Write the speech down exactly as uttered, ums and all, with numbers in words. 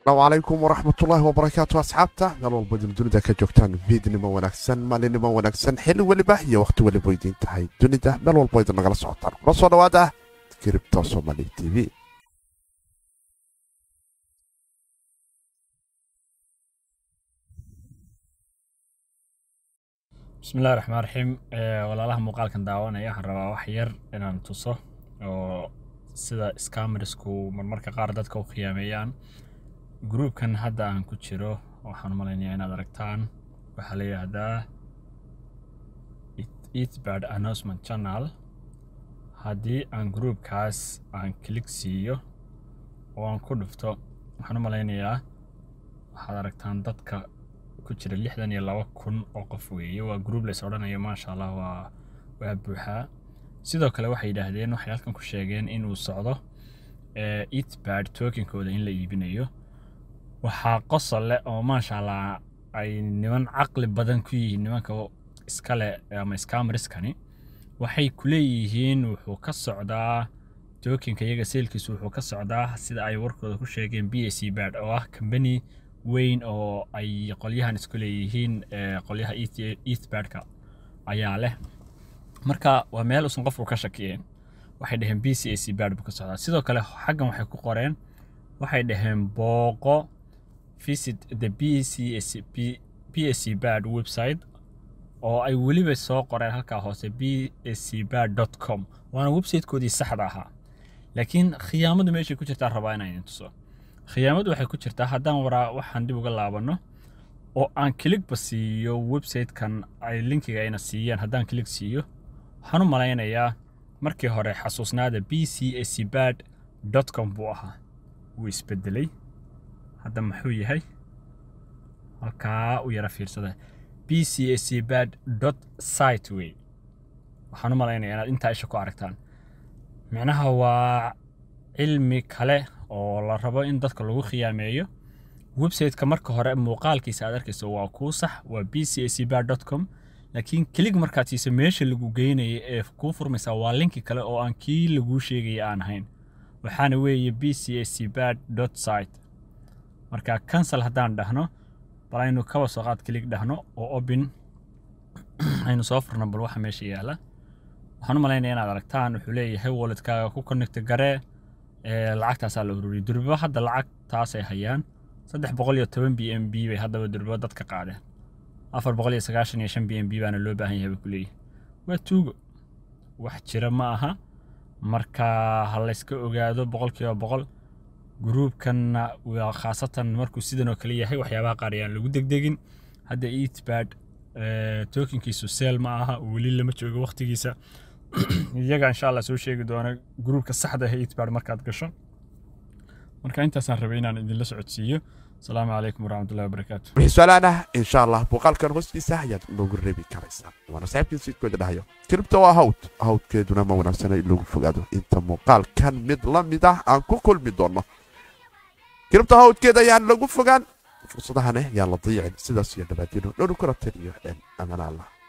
السلام عليكم ورحمة الله وبركاته أصحاب تاعنا البودن دون ذاك جوكتان بيدن ما ونكسن مالين ما ونكسن حلو واللي باهية وقت واللي بويدين تحي دون ذا مال والبويدن نغلى صوتنا رسول واده تكريب توصل مالي تي في بسم الله الرحمن الرحيم والله موقع كان دعوانا يا حربا وحير أنا نتصه وسيدا إسكامرسكو من مركز قاردتكو خياميان جروب كان هذا عن كتشرو وحنا ماليني أنا دركتان وحالي هذا it bad announcement channel هذه عن جروب كاس عن كليكسيو وعن كلفتو وحنا ماليني يا حضرتان دتك كتشر اللي حدني الله وكن وقفوي وجروب لسرنا ما شاء الله وابوها سيدو كلا واحد هذين وحياتكم كشجعين إنه الصعدة it bad token كودا إن اللي يبينيو waxaa qosol leh oo maasha Allah ay niman aqli badan ku yihiin nimanka iska leh ama scammerskani waxay ku leeyihiin wuxuu ka socdaa tokenka iyaga seelkiisu wuxuu ka socdaa sida ay warkooda ku sheegeen بي إس سي bad oo ah company weyn oo ay qolyahan isku leeyihiin qolyaha E T H badka ayaa leh marka waa meel uu qof ka shakiyeen waxay dhaheen بي إس سي bad buu ka socdaa sidoo kale xaggan waxay ku qoreen waxay dhaheen booqo visit the بي إس سي bad website oo ay weliba soo qoreen halka hoose بي إس سي bad dot com waana website koodi saxda aha laakiin khiyaamadu meesha ku jirtaa rabaa inaan idin tuso khiyaamadu waxay ku jirtaa haddaan waraa waxaan dib uga laabano oo aan click basiyo website kan ay linkiga ayna siiyeen haddaan click siiyo waxaan u malaynayaa markii hore xasuusnaada بي إس سي bad dot com buu ahaa wuu isbedelay هذا محوي هاي هكا ويرا فيرسده بي سي إس سي bad dot siteway waxaan malaynayaa inaad inta isha ku aragtaan macnaha waa cilmi kale oo la rabo in dadka lagu khiyaameeyo website-ka marka hore muuqaalkiisa aad arkayso waa ku sax waa بي سي إس سي bad dot com laakiin click marka tiisa meesha lagu geynayo ee ku furmaysa waa linki kale oo aan kii lagu sheegay aan ahayn waxaana weeye بي سي إس سي bad dot site marka cancel hadaan dhahno bal aynu ka soo qaad click dhahno oo open aynu soo furno bal waxa meesha yaala waxaan u malaynayaa inaad aragtaan wuxuu leeyahay wallet-kaaga ku connect gare ee lacagtaas la ururiyo durba hadda lacagtaas ay hayaan three hundred ten B N B bay hadaba durba dadka qaade four hundred ninety-five B N B baana loo baahan yahay kulli waa tuugo wax jira ma aha marka hal la iska ogaado boqolkiiba boqol جروب كان وخاصة مركو سيدن وكلية هي وحياة قاريان لو دق دقين هذا إيت باد اه توكن كيسو سيل معها ولي لما تشوق وقت كيسا يجا إن شاء الله سو شيء قدونا جروب كالصحدة هي إيت باد مركات قشون مركا أنت سان ربعين عن إذن لسعود سيو السلام عليكم ورحمة الله وبركاته بحسوانا إن شاء الله بوقال كان غسلي ساحيات نوغر ربي كاريسا وانا سعبتين سيد كويدا دهيو كربتوا هاوت هاوت كيدونا ما ونفسنا إلو فقادو انت موقال كان مدلا مداه عنكو كل مدونا كلمت هاود كده يعني لو قف كان فرصة هنا يلا ضيع سداسية دباتينه لو كرة تانية أمان الله.